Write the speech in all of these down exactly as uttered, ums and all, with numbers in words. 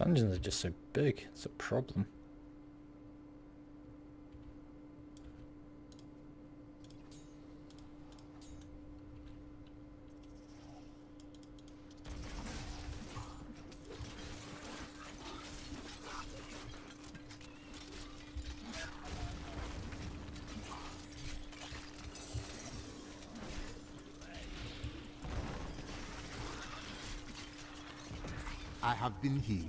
Dungeons are just so big, it's a problem. I have been healed.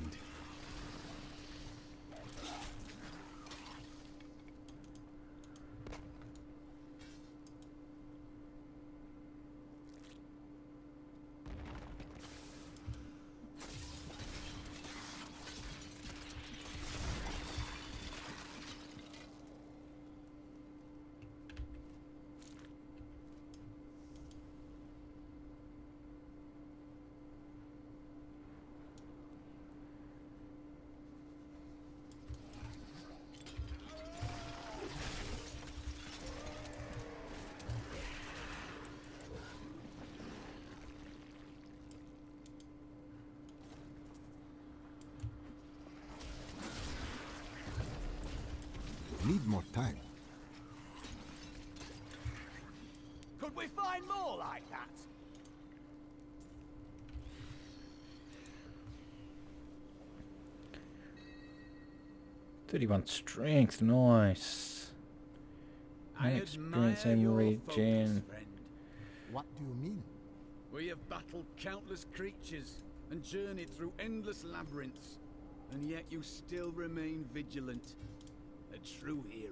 Need more time. Could we find more like that? thirty-one strength, nice. High experience and regen. What do you mean? We have battled countless creatures and journeyed through endless labyrinths, and yet you still remain vigilant. A true hero.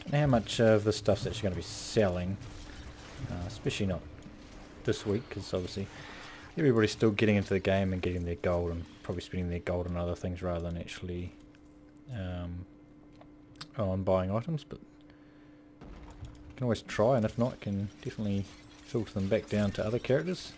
Don't know how much of the stuff's actually going to be selling, uh, especially not this week, because obviously everybody's still getting into the game and getting their gold and probably spending their gold on other things rather than actually um, on buying items. But you can always try, and if not, can definitely filter them back down to other characters.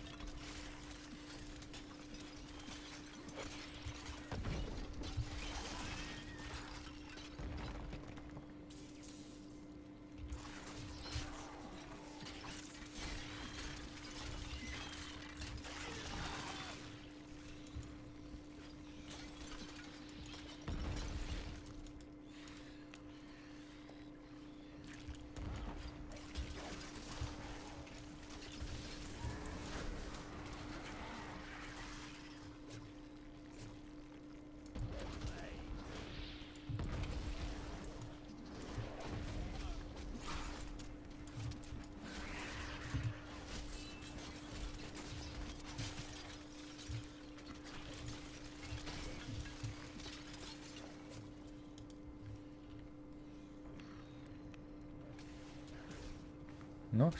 Nice.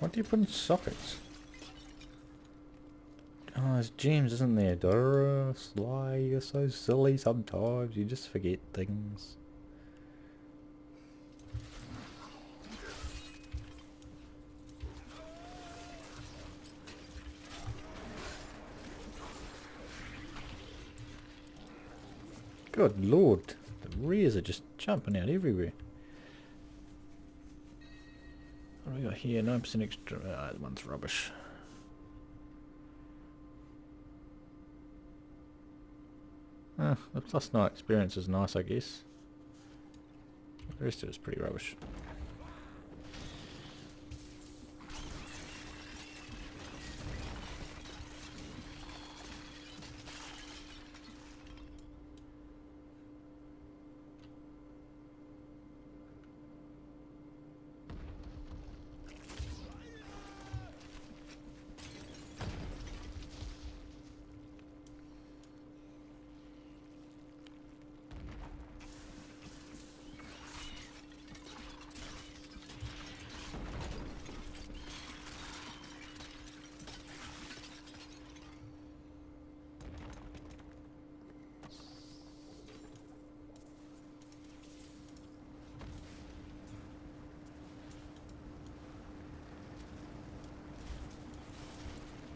What do you put in sockets? Oh, there's gems, isn't there? Dora, Sly, you're so silly sometimes, you just forget things. Good lord, the rares are just jumping out everywhere. What do we got here? nine percent extra. Ah, that one's rubbish. Ah, the plus nine experience is nice, I guess. The rest of it's pretty rubbish.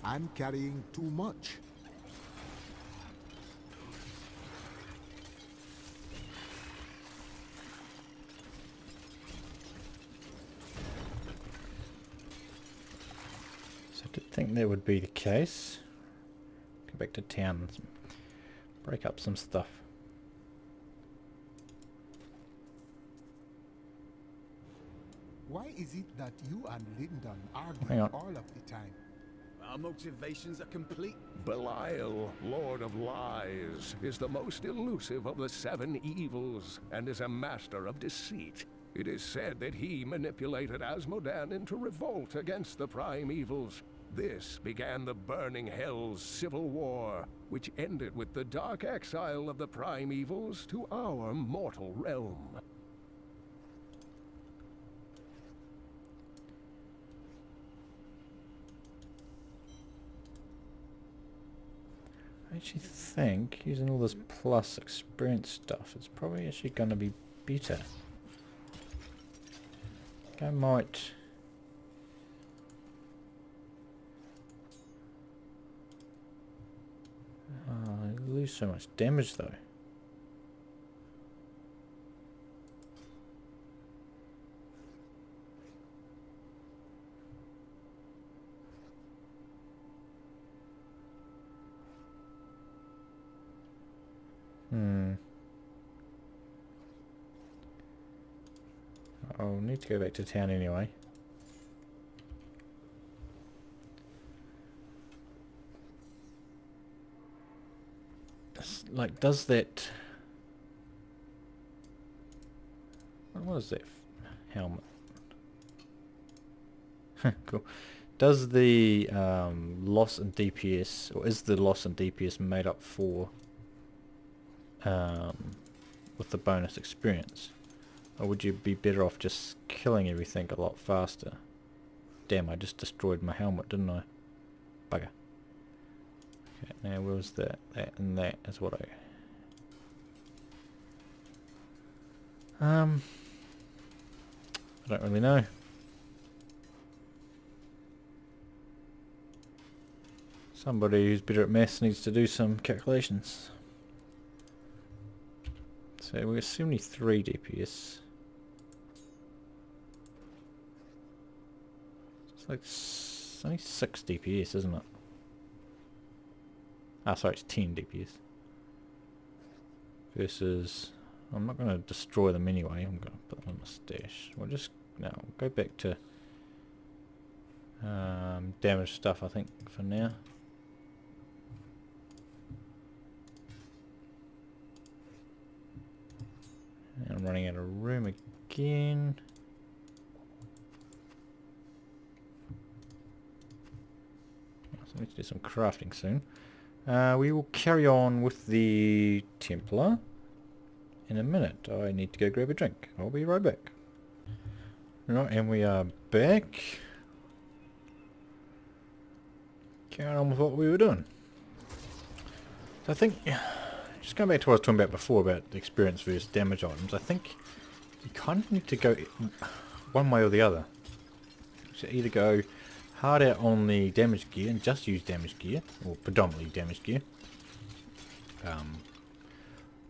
I'm carrying too much. think that would be the case. Go back to town and break up some stuff. Why is it that you and Lyndon argue all of the time? Our motivations are complete. Belial, Lord of Lies, is the most elusive of the seven evils and is a master of deceit. It is said that he manipulated Asmodan into revolt against the prime evils. This began the Burning Hell's civil war, which ended with the dark exile of the prime evils to our mortal realm. I actually think using all this plus experience stuff is probably actually going to be better. I might uh, lose so much damage though. Hmm. I'll need to go back to town anyway. It's like, does that... What is that helmet? Cool. Does the um, loss in D P S, or is the loss in D P S made up for um, with the bonus experience? Or would you be better off just killing everything a lot faster? Damn, I just destroyed my helmet, didn't I? Bugger. Okay, now where was that? That and that is what I... Um... I don't really know. Somebody who's better at maths needs to do some calculations. So we're seventy-three D P S. It's like s only six D P S, isn't it? Ah, sorry, it's ten D P S. Versus, I'm not going to destroy them anyway. I'm going to put them in my stash. We'll just now go back to um, damage stuff, I think, for now. And I'm running out of room again. So I need to do some crafting soon. Uh, we will carry on with the Templar in a minute. I need to go grab a drink. I'll be right back. Right, and we are back. Carrying on with what we were doing. So I think... Just going back to what I was talking about before about the experience versus damage items, I think you kind of need to go one way or the other. So either go hard out on the damage gear and just use damage gear, or predominantly damage gear, um,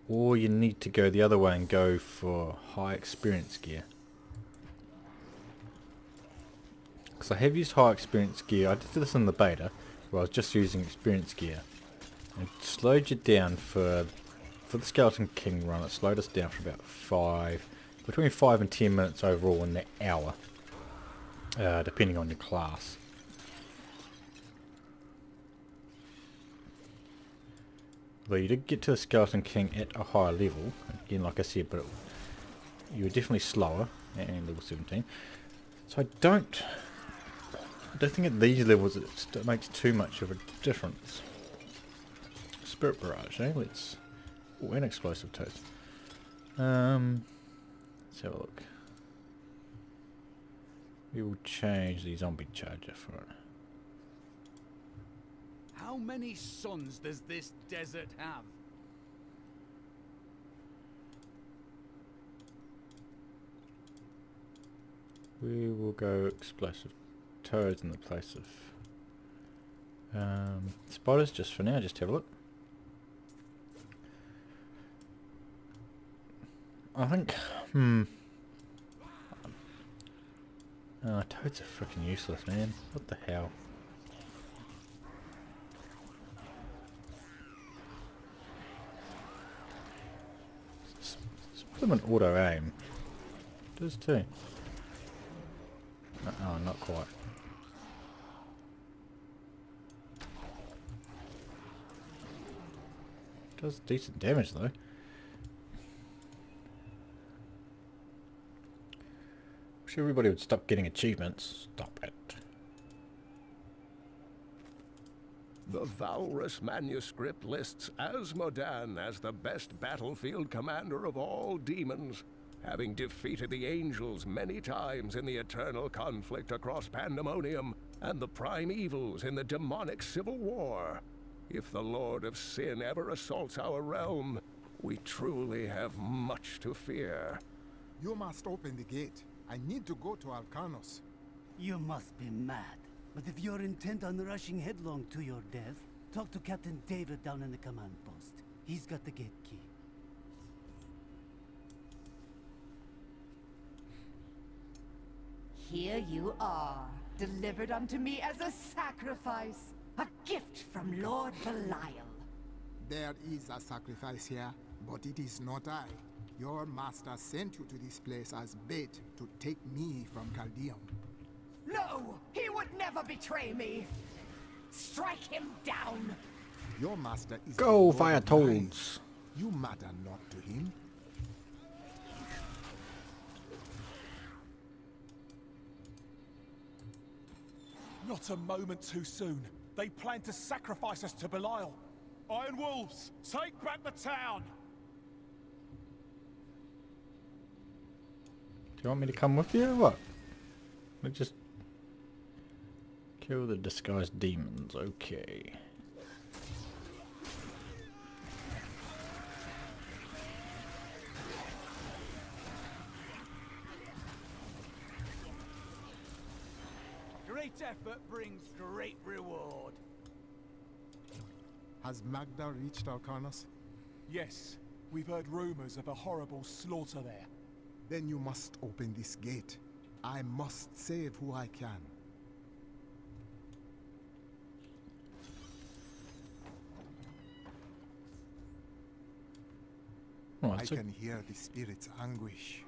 or you need to go the other way and go for high experience gear. Because I have used high experience gear, I did this in the beta, where I was just using experience gear. It slowed you down for for the Skeleton King run. It slowed us down for about five, between five and ten minutes overall in that hour, uh, depending on your class. Although you did get to the Skeleton King at a higher level, again, like I said, but it, you were definitely slower and level seventeen. So I don't, I don't think at these levels it makes too much of a difference. Spirit barrage, eh? Let's... Oh, an explosive toast. Um, let's have a look. We will change the zombie charger for it. How many suns does this desert have? We will go explosive toads in the place of um, spiders just for now. Just have a look. I think, hmm, oh, toads are freaking useless, man. What the hell? them an auto aim? It does too. No, oh, not quite. It does decent damage though. Wish everybody would stop getting achievements. Stop it. The Valrus manuscript lists Asmodan as the best battlefield commander of all demons, having defeated the angels many times in the eternal conflict across Pandemonium and the primevals in the demonic civil war. If the Lord of Sin ever assaults our realm, we truly have much to fear. You must open the gate. I need to go to Alcarnus. You must be mad. But if you're intent on rushing headlong to your death, talk to Captain David down in the command post. He's got the gate key. Here you are, delivered unto me as a sacrifice, a gift from Lord Belial. There is a sacrifice here, but it is not I. Your master sent you to this place as bait to take me from Caldeum. No! He would never betray me! Strike him down! Your master is... Go fire toads! You matter not to him. Not a moment too soon. They plan to sacrifice us to Belial. Iron Wolves, take back the town! Do you want me to come with you or what? We just... Kill the disguised demons, okay. Great effort brings great reward. Has Magda reached Alcarnus? Yes, we've heard rumors of a horrible slaughter there. Then you must open this gate. I must save who I can. Oh, I can hear the spirit's anguish.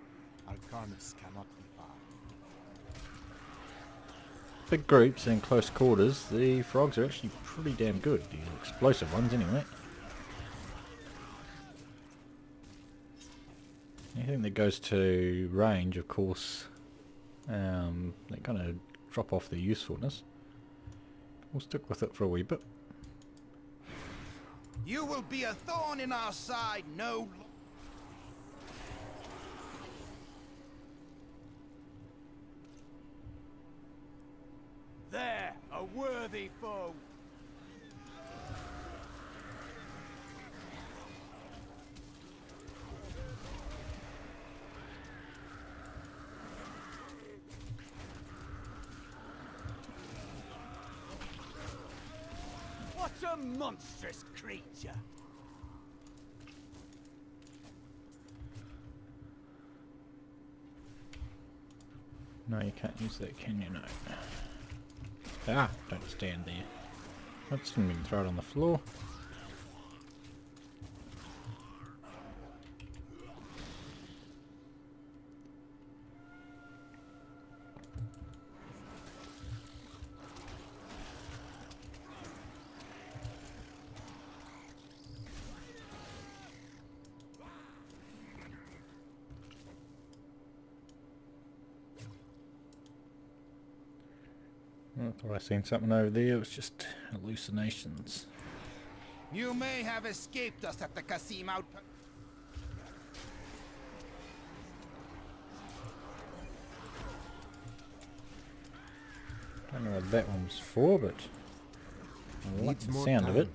Alcarnus cannot be far. Big groups in close quarters, the frogs are actually pretty damn good. These explosive ones anyway. Anything that goes to range, of course, um, they kind of drop off their usefulness. We'll stick with it for a wee bit. You will be a thorn in our side, no... There, a worthy foe. What a monstrous creature. No, you can't use that, can you? No. Ah, don't stand there. Let's didn't even throw it on the floor. I thought I seen something over there. It was just hallucinations. You may have escaped us at the Kasim Outpost. Don't know what that one was for, but I like the sound of it.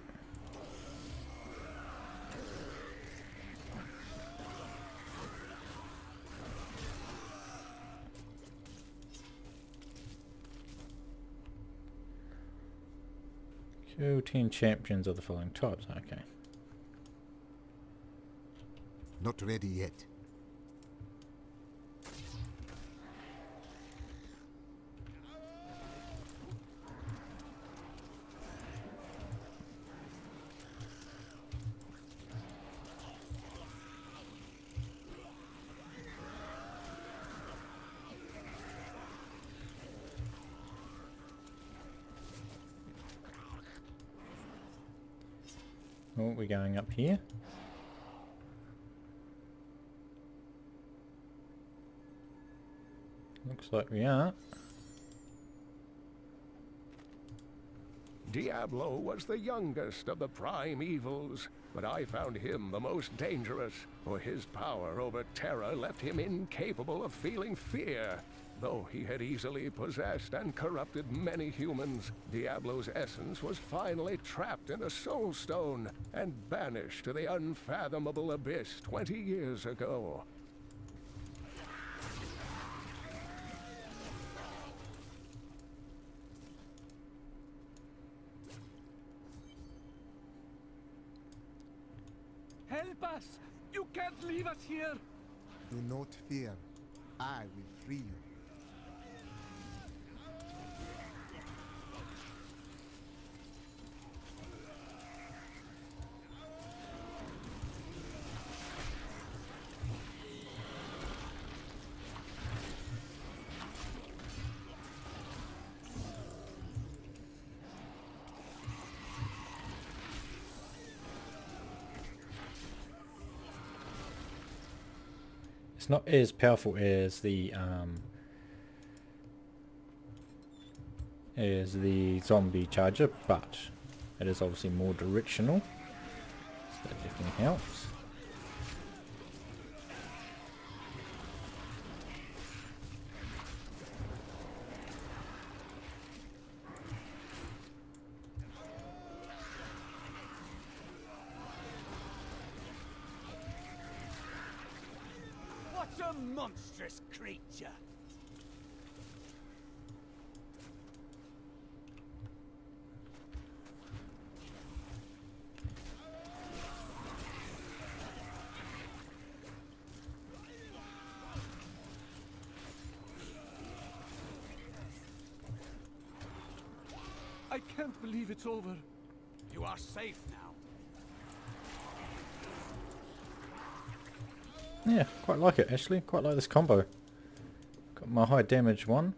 ten champions of the following types, okay. Not ready yet. Oh, we're going up here. Looks like we are. Diablo was the youngest of the prime evils, but I found him the most dangerous, for his power over terror left him incapable of feeling fear. Though he had easily possessed and corrupted many humans, Diablo's essence was finally trapped in a soul stone and banished to the unfathomable abyss twenty years ago. You can't leave us here! Do not fear. I will free you. It's not as powerful as the um, as the zombie charger, but it is obviously more directional, so that definitely helps. I can't believe it's over. You are safe now. Yeah, quite like it actually. Quite like this combo. Got my high damage one.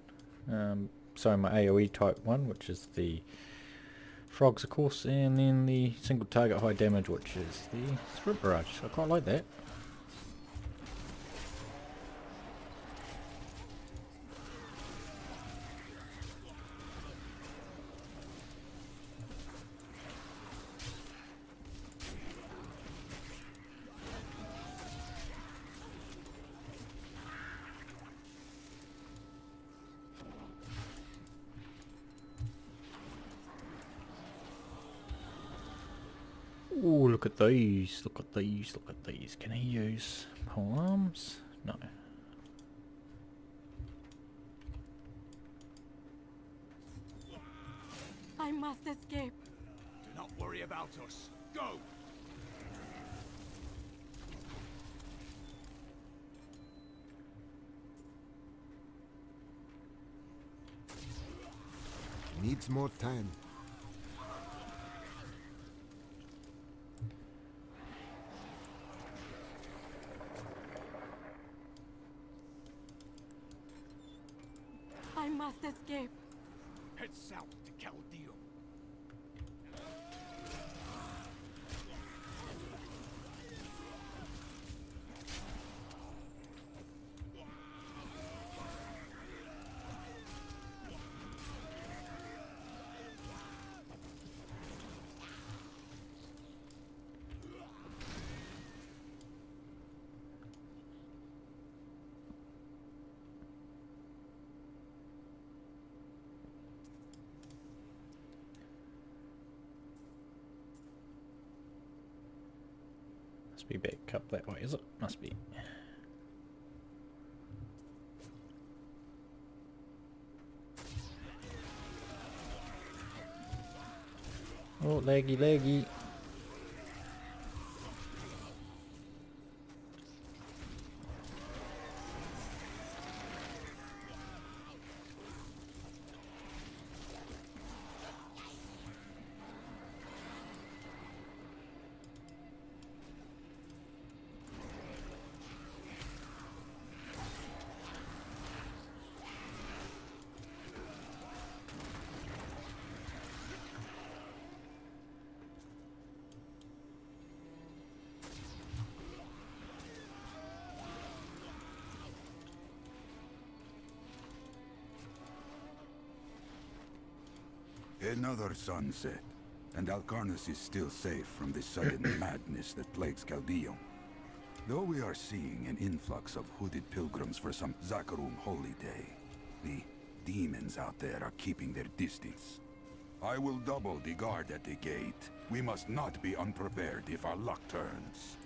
Um, sorry, my AoE type one, which is the frogs, of course, and then the single target high damage, which is the Spirit Barrage. So I quite like that. Oh, look at these, look at these, look at these. Can I use pole arms? No. I must escape. Do not worry about us. Go! Needs more time. Escape. Head south to Caldeum. Must be back up that way, is it? Must be. Oh, laggy, laggy. another sunset, and Alcarnus is still safe from the sudden madness that plagues Chaldeon. Though we are seeing an influx of hooded pilgrims for some Zakarum holy day, the demons out there are keeping their distance. I will double the guard at the gate. We must not be unprepared if our luck turns.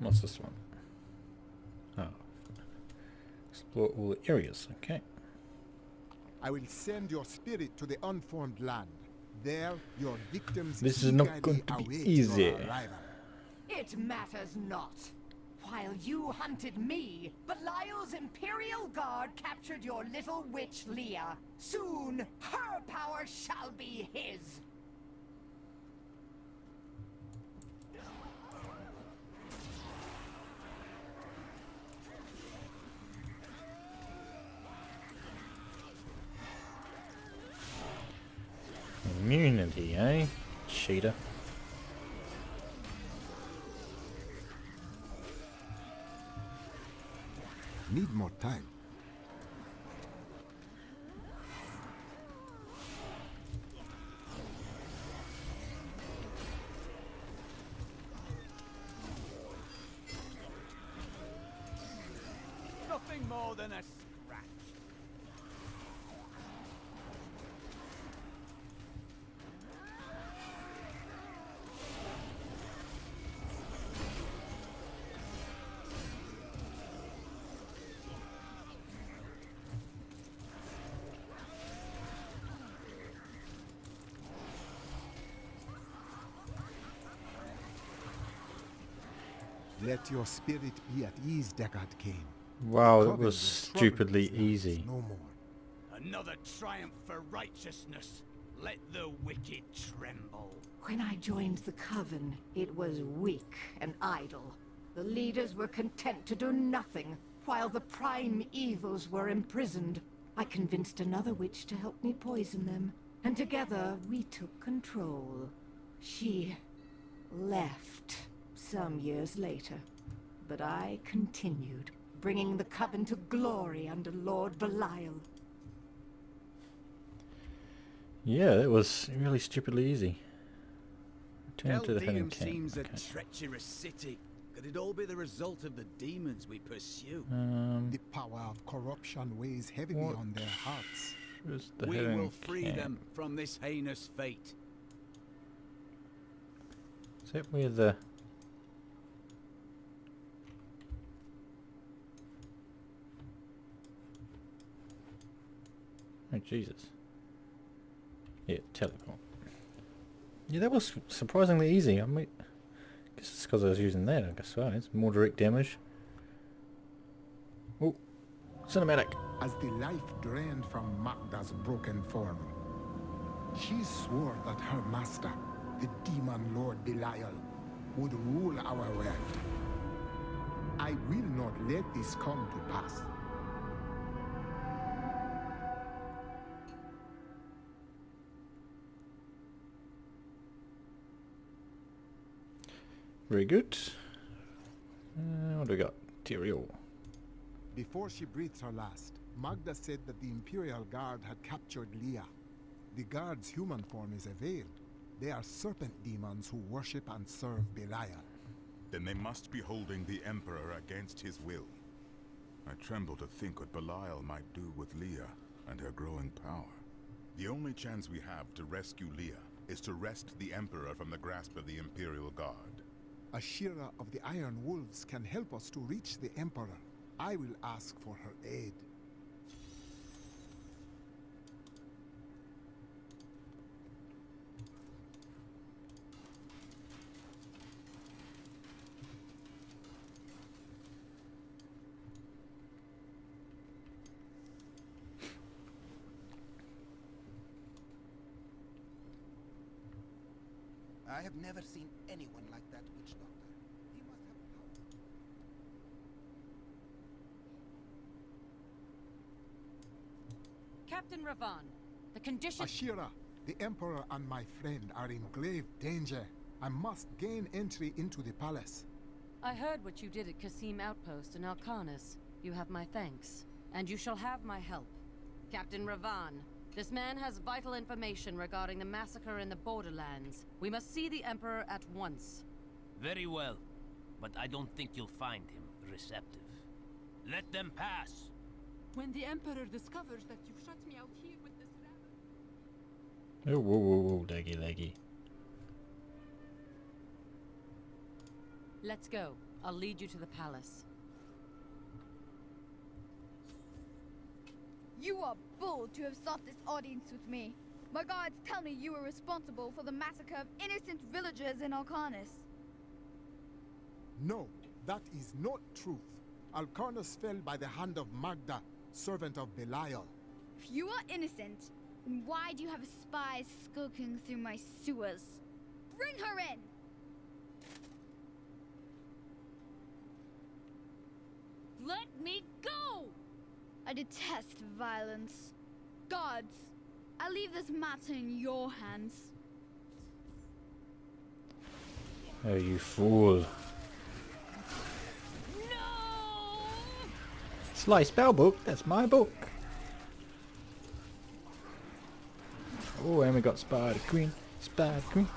What's this one? Oh. Explore all areas, okay. I will send your spirit to the unformed land. There, your victims. This is not going to be easy. It matters not. While you hunted me, Belial's Imperial Guard captured your little witch Leah. Soon, her power shall be his. Immunity, eh? Cheater. Need more time. Nothing more than a scratch. Let your spirit be at ease, Deckard Cain. Wow, that was stupidly easy. No more. Another triumph for righteousness. Let the wicked tremble. When I joined the coven, it was weak and idle. The leaders were content to do nothing, while the prime evils were imprisoned. I convinced another witch to help me poison them, and together we took control. She left. Some years later, but I continued, bringing the coven to glory under Lord Belial. Yeah, it was really stupidly easy. Return to the Hidden Camp. Seems okay. A treacherous city. Could it all be the result of the demons we pursue? Um, the power of corruption weighs heavily on their hearts. The we will free camp. them from this heinous fate. Is that where the... Oh, Jesus. Yeah, teleport. Yeah, that was surprisingly easy. I mean, I guess it's because I was using that, I guess. Right, it's more direct damage. Oh, cinematic. As the life drained from Magda's broken form, she swore that her master, the demon Lord Belial, would rule our world. I will not let this come to pass. Very good. Uh, what do we got? Tyrael. Before she breathed her last, Magda said that the Imperial Guard had captured Leah. The Guard's human form is a veil. They are serpent demons who worship and serve Belial. Then they must be holding the Emperor against his will. I tremble to think what Belial might do with Leah and her growing power. The only chance we have to rescue Leah is to wrest the Emperor from the grasp of the Imperial Guard. Asheara of the Iron Wolves can help us to reach the Emperor. I will ask for her aid. I have never seen anyone like that witch doctor. He must have power. Captain Ravan, the condition... Asheara, the Emperor and my friend are in grave danger. I must gain entry into the palace. I heard what you did at Kasim Outpost in Alcarnus. You have my thanks, and you shall have my help. Captain Ravan, this man has vital information regarding the massacre in the borderlands. We must see the Emperor at once. Very well, but I don't think you'll find him receptive. Let them pass! When the Emperor discovers that you shut me out here with this rabbit... Oh, whoa, whoa, whoa, daggy, laggy. Let's go. I'll lead you to the palace. You are bold to have sought this audience with me. My guards tell me you were responsible for the massacre of innocent villagers in Alcarnus. No, that is not truth. Alcarnus fell by the hand of Magda, servant of Belial. If you are innocent, why do you have spies skulking through my sewers? Bring her in! Let me go! I detest violence. Guards, I leave this matter in your hands. Oh, you fool. No! Slice spell book, that's my book. Oh, and we got Spider Queen, Spider Queen.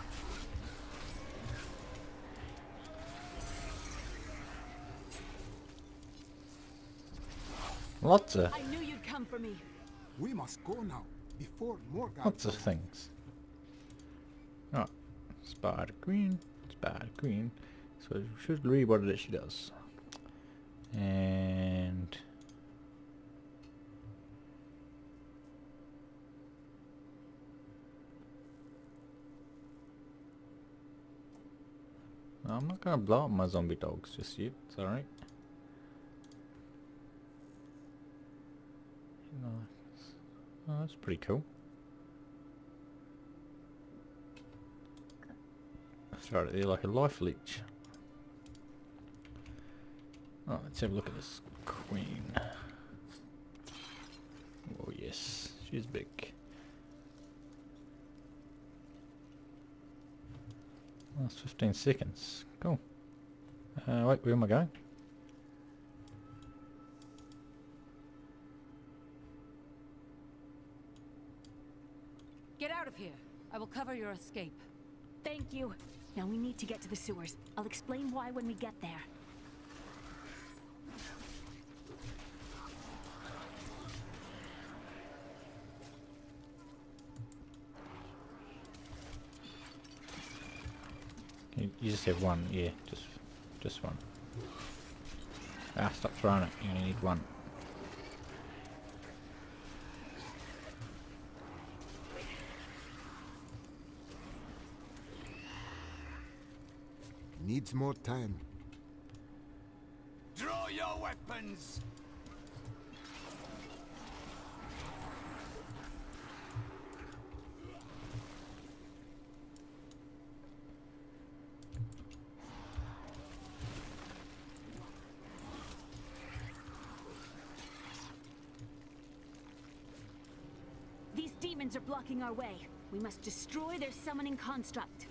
Lots of I knew you'd come for me. We must go now before more guys. Lots of things. Oh, Spider Queen, Spider Queen. So we should read what it is she does. And I'm not gonna blow up my zombie dogs just yet, it's alright. Oh, that's pretty cool. That's right, they're like a life leech. Oh, let's have a look at this queen. Oh yes, she's big. Last fifteen seconds. Cool. Uh, wait, where am I going? Get out of here. I will cover your escape. Thank you. Now we need to get to the sewers. I'll explain why when we get there. You, you just have one, yeah, just just one. Ah, stop throwing it. You only need one. Needs more time. Draw your weapons. These demons are blocking our way. We must destroy their summoning construct.